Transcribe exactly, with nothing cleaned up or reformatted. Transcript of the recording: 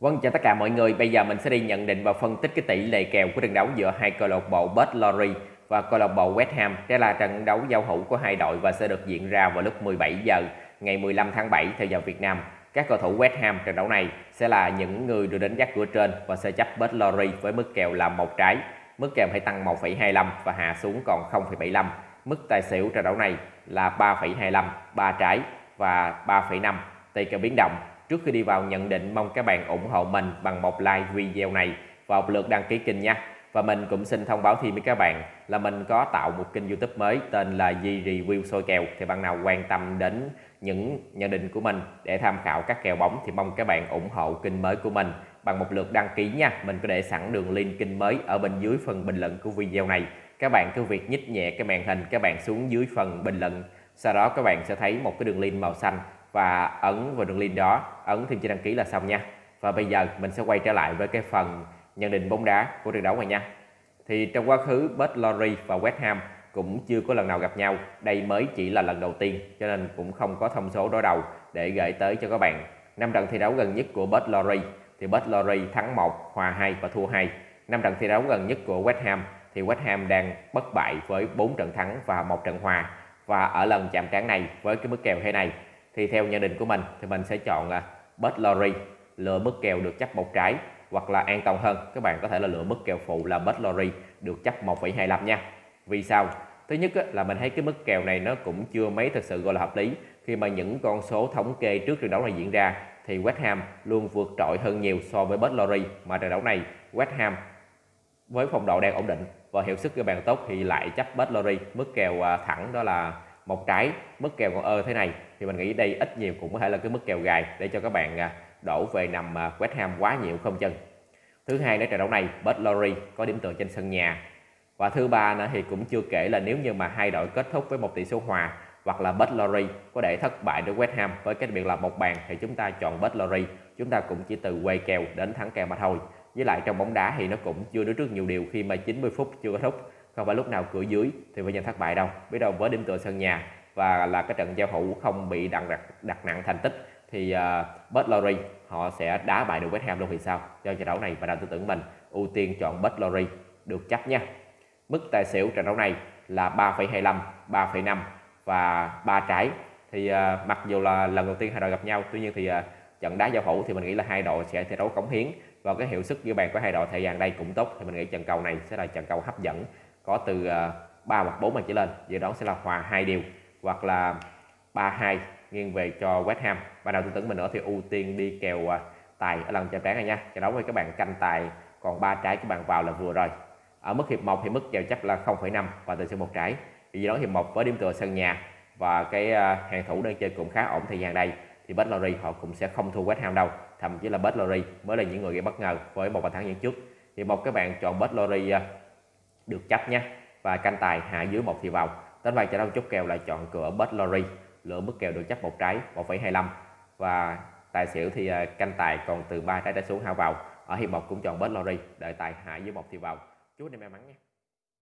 Vâng, chào tất cả mọi người. Bây giờ mình sẽ đi nhận định và phân tích cái tỷ lệ kèo của trận đấu giữa hai câu lạc bộ Perth Glory và câu lạc bộ West Ham. Đây là trận đấu giao hữu của hai đội và sẽ được diễn ra vào lúc mười bảy giờ ngày mười lăm tháng bảy theo giờ Việt Nam. Các cầu thủ West Ham trận đấu này sẽ là những người được đánh giá cửa trên và sẽ chấp Perth Glory với mức kèo là một trái. Mức kèo hãy tăng một phẩy hai lăm và hạ xuống còn không phẩy bảy lăm. Mức tài xỉu trận đấu này là ba phẩy hai lăm, ba trái và ba phẩy năm. Tỷ kèo biến động. Trước khi đi vào nhận định, mong các bạn ủng hộ mình bằng một like video này và một lượt đăng ký kênh nha. Và mình cũng xin thông báo thêm với các bạn là mình có tạo một kênh YouTube mới tên là Di Review Soi Kèo. Thì bạn nào quan tâm đến những nhận định của mình để tham khảo các kèo bóng thì mong các bạn ủng hộ kênh mới của mình bằng một lượt đăng ký nha. Mình có để sẵn đường link kênh mới ở bên dưới phần bình luận của video này. Các bạn cứ việc nhích nhẹ cái màn hình các bạn xuống dưới phần bình luận. Sau đó các bạn sẽ thấy một cái đường link màu xanh và ấn vào đường link đó, ấn thêm chữ đăng ký là xong nha. Và bây giờ mình sẽ quay trở lại với cái phần nhận định bóng đá của trận đấu này nha. Thì trong quá khứ Perth Glory và West Ham cũng chưa có lần nào gặp nhau, đây mới chỉ là lần đầu tiên cho nên cũng không có thông số đối đầu để gửi tới cho các bạn. Năm trận thi đấu gần nhất của Perth Glory thì Perth Glory thắng một, hòa hai và thua hai. Năm trận thi đấu gần nhất của West Ham thì West Ham đang bất bại với bốn trận thắng và một trận hòa. Và ở lần chạm trán này với cái mức kèo thế này thì theo nhận định của mình thì mình sẽ chọn là Perth Glory lựa mức kèo được chấp một trái, hoặc là an toàn hơn các bạn có thể là lựa mức kèo phụ là Perth Glory được chấp một phẩy hai lăm nha. Vì sao? Thứ nhất là mình thấy cái mức kèo này nó cũng chưa mấy thực sự gọi là hợp lý, khi mà những con số thống kê trước trận đấu này diễn ra thì West Ham luôn vượt trội hơn nhiều so với Perth Glory, mà trận đấu này West Ham với phong độ đang ổn định và hiệu suất ghi bàn tốt thì lại chấp Perth Glory mức kèo thẳng đó là một trái, mức kèo còn ơ thế này thì mình nghĩ đây ít nhiều cũng có thể là cái mức kèo gài để cho các bạn đổ về nằm West Ham quá nhiều không chừng. Thứ hai, để trận đấu này Perth Glory có điểm tựa trên sân nhà. Và thứ ba nữa thì cũng chưa kể là nếu như mà hai đội kết thúc với một tỷ số hòa hoặc là Perth Glory có để thất bại đối West Ham với cách biệt là một bàn thì chúng ta chọn Perth Glory, chúng ta cũng chỉ từ quay kèo đến thắng kèo mà thôi. Với lại trong bóng đá thì nó cũng chưa đối trước nhiều điều, khi mà chín mươi phút chưa kết thúc, không phải lúc nào cửa dưới thì phải nhận thất bại đâu. Biết đâu với điểm tựa sân nhà và là cái trận giao hữu không bị đặt, đặt, đặt nặng thành tích thì uh, Perth Glory họ sẽ đá bại được West Ham luôn thì sao? Do trận đấu này và đầu tư tưởng mình ưu tiên chọn Perth Glory được chấp nha. Mức tài xỉu trận đấu này là ba phẩy hai lăm, ba phẩy năm và ba trái. Thì uh, mặc dù là lần đầu tiên hai đội gặp nhau, tuy nhiên thì uh, trận đá giao hữu thì mình nghĩ là hai đội sẽ thi đấu cống hiến và cái hiệu suất ghi bàn của hai đội thời gian đây cũng tốt, thì mình nghĩ trận cầu này sẽ là trận cầu hấp dẫn, có từ uh, ba hoặc bốn bàn trở lên, dự đoán sẽ là hòa hai điều hoặc là ba hai nghiêng về cho West Ham. Ban đầu tư tưởng mình nữa thì ưu tiên đi kèo uh, tài ở lần chạm trán này nha. Trận đấu với các bạn canh tài còn ba trái các bạn vào là vừa rồi. Ở mức hiệp một thì mức kèo chấp là không phẩy năm và tài xỉu một trái. Vì dự đoán hiệp một với điểm tựa sân nhà và cái uh, hàng thủ đơn chơi cũng khá ổn thời gian đây thì Perth Glory họ cũng sẽ không thua West Ham đâu, thậm chí là Perth Glory mới là những người gây bất ngờ với một bàn thắng dẫn trước. Thì một các bạn chọn Perth Glory uh, được chấp nha, và canh tài hạ dưới một thì vào. Tính vàng trận đấu chốt kèo là chọn cửa Perth Glory lựa mức kèo được chấp một trái một phẩy hai lăm và tài xỉu thì canh tài còn từ ba trái trở xuống hao vào. Ở hiệp một cũng chọn Perth Glory đợi tài hạ dưới một thì vào. Chúc anh em may mắn nha.